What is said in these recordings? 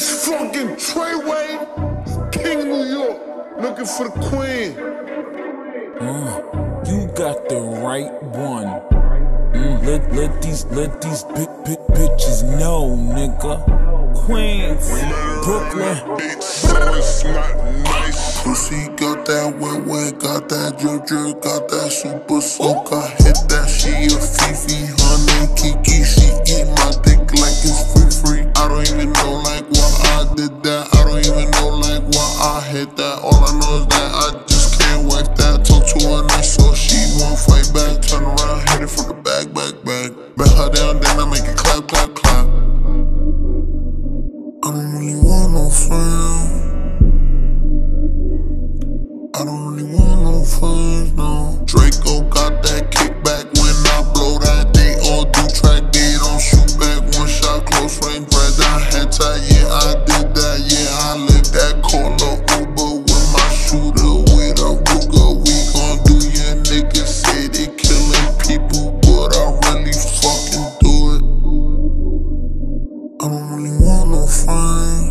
It's fucking Treyway, King New York, looking for the queen. You got the right one. Let these big bitches know, nigga. Queens, Brooklyn. Bitch, so it's not nice. Pussy got that wet, got that drip, got that super soak. I hit that, she a fifi, honey, kiki. She eat my dick like it's free. I don't even know like why I did that. I don't even know like why I hit that. All I know is that I just can't whack that. Talk to her nice so she won't fight back. Turn around, hit it from the back. Bet her down, then I make it clap. I don't really want no friends. I don't really want no friends, no. Draco got that kickback when I blow that. They all do track, they don't shoot back. One shot, close range, right down, hand tight. Yeah, I did that, yeah, I lived that. Call a Uber with my shooter, with a Ruger. We gon' do your niggas say they killing people, but I really fucking do it. I don't really want no friends.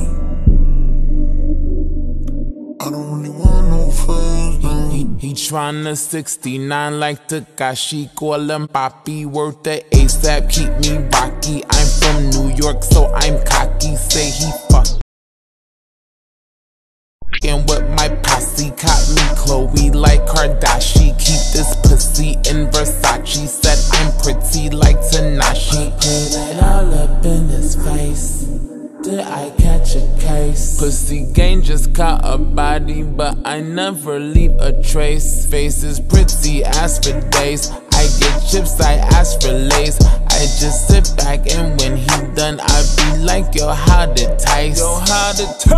I don't really want no friends, no. He tryna 69 like Takashi. Call him Papi, worth the ASAP, keep me rocky. I'm from New York, so I'm cocky. Say he fucking with my posse. Caught me Chloe like Kardashian. Keep this pussy in Versace. Said I'm pretty like Tinashe. Put it all up in his face. Did I catch a case? Pussy gang just caught a body, but I never leave a trace. Face is pretty, ask for days. I get chips, I ask for lace. I just sit back and when he done, I be like, yo, how to taste? Yo, how to taste? I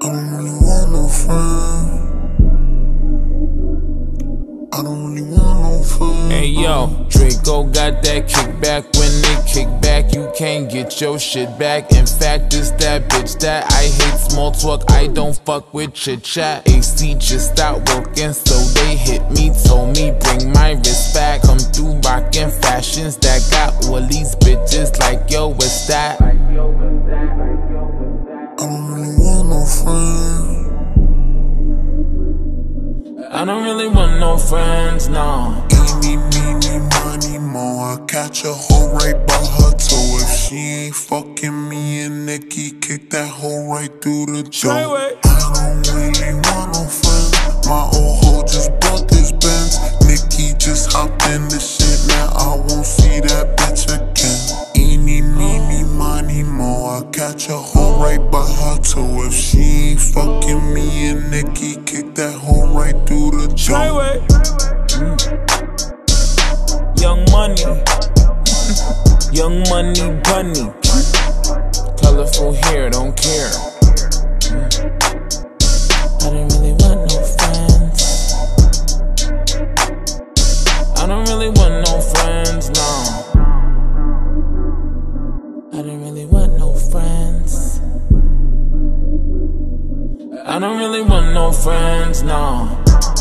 don't really want no friend. I don't really want no friend. Hey yo, Draco got that kickback. When they kick back, you can't get your shit back. In fact, it's that bitch that I hate small talk. I don't fuck with chit-chat. AC just stopped working, so they hit me. Told me, bring my wrist back. Come through rockin' fashions that got all these bitches like, yo, what's that? I don't really want no friends. I don't really want no friends, no. Give me money more. I catch a hoe right by her toe. If she ain't fucking me and Nikki, kick that hoe right through the door. I don't really want no friends. My old hoe just bought this Benz. Nikki just hopped in the shit. Now I won't see that bitch again. Eeny, meeny, money more. I catch a hoe right by her toe. If she ain't fucking me and Nikki, kick that hoe right through the door. Young Money, Young Money Bunny, colorful hair, don't care. I don't really want no friends. I don't really want no friends, no. I don't really want no friends. I don't really want no friends, no.